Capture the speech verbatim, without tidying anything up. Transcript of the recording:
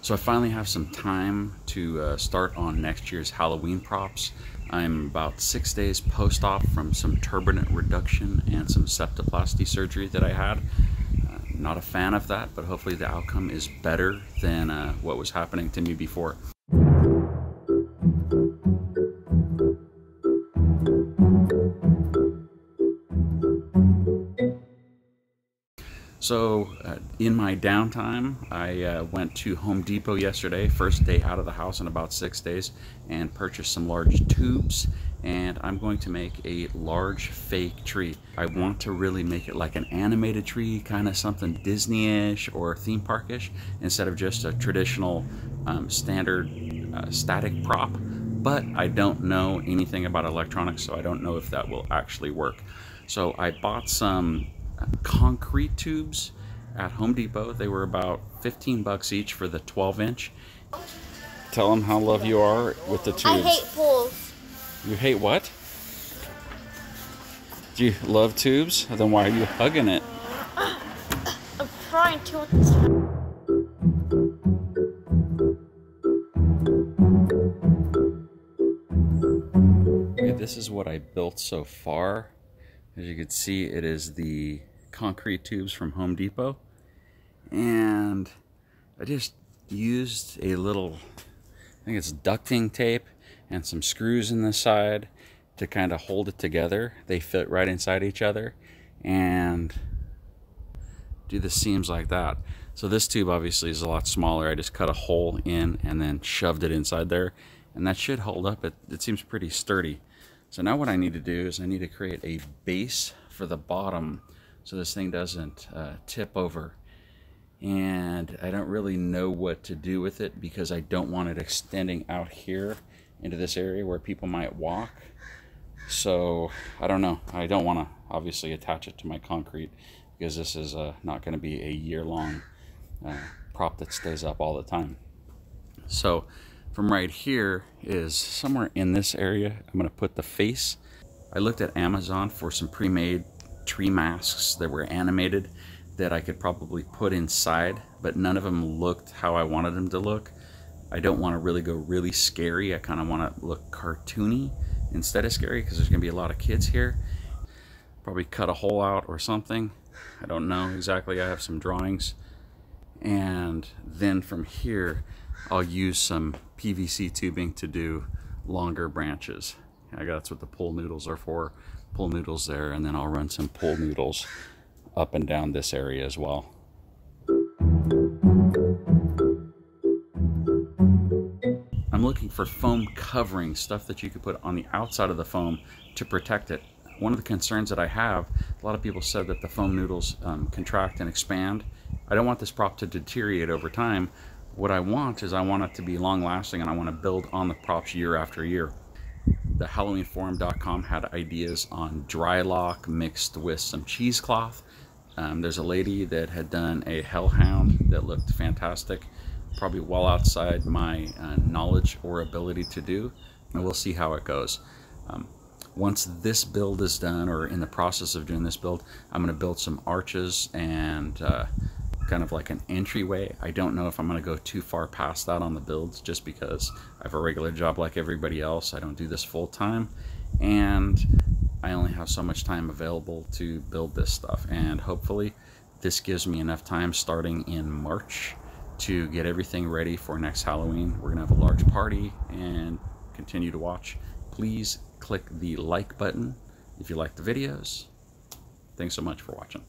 So I finally have some time to uh, start on next year's Halloween props. I'm about six days post-op from some turbinate reduction and some septoplasty surgery that I had. Uh, not a fan of that, but hopefully the outcome is better than uh, what was happening to me before. So uh, in my downtime, I uh, went to Home Depot yesterday, first day out of the house in about six days, and purchased some large tubes, and I'm going to make a large fake tree. I want to really make it like an animated tree, kind of something Disney-ish or theme park-ish, instead of just a traditional um, standard uh, static prop, but I don't know anything about electronics, so I don't know if that will actually work. So I bought some concrete tubes at Home Depot. They were about fifteen bucks each for the twelve inch. Tell them how love you are with the tubes. I hate pools. You hate what? Do you love tubes? Then why are you hugging it? I'm trying to. Okay, this is what I built so far. As you can see, it is the concrete tubes from Home Depot, and I just used a little, I think it's ducting tape and some screws in the side to kind of hold it together. They fit right inside each other and do the seams like that. So this tube obviously is a lot smaller. I just cut a hole in and then shoved it inside there, and that should hold up. It, it seems pretty sturdy. So now what I need to do is I need to create a base for the bottom so this thing doesn't uh, tip over. And I don't really know what to do with it because I don't want it extending out here into this area where people might walk. So I don't know. I don't want to obviously attach it to my concrete because this is uh, not going to be a year-long uh, prop that stays up all the time. So from right here is somewhere in this area. I'm gonna put the face. I looked at Amazon for some pre-made tree masks that were animated that I could probably put inside, but none of them looked how I wanted them to look. I don't wanna really go really scary. I kinda wanna look cartoony instead of scary because there's gonna be a lot of kids here. Probably cut a hole out or something. I don't know exactly, I have some drawings. And then from here, I'll use some P V C tubing to do longer branches. I guess that's what the pole noodles are for. Pole noodles there, and then I'll run some pole noodles up and down this area as well. I'm looking for foam covering, stuff that you could put on the outside of the foam to protect it. One of the concerns that I have, a lot of people said that the foam noodles um, contract and expand. I don't want this prop to deteriorate over time. What I want is I want it to be long lasting, and I want to build on the props year after year. The halloween forum dot com had ideas on dry lock mixed with some cheesecloth. Um, there's a lady that had done a Hellhound that looked fantastic, probably well outside my uh, knowledge or ability to do, and we'll see how it goes. Um, once this build is done, or in the process of doing this build, I'm going to build some arches and uh, kind of like an entryway. I don't know if I'm going to go too far past that on the builds just because I have a regular job like everybody else. I don't do this full time, and I only have so much time available to build this stuff, and hopefully this gives me enough time starting in March to get everything ready for next Halloween. We're going to have a large party, and continue to watch. Please click the like button if you like the videos. Thanks so much for watching.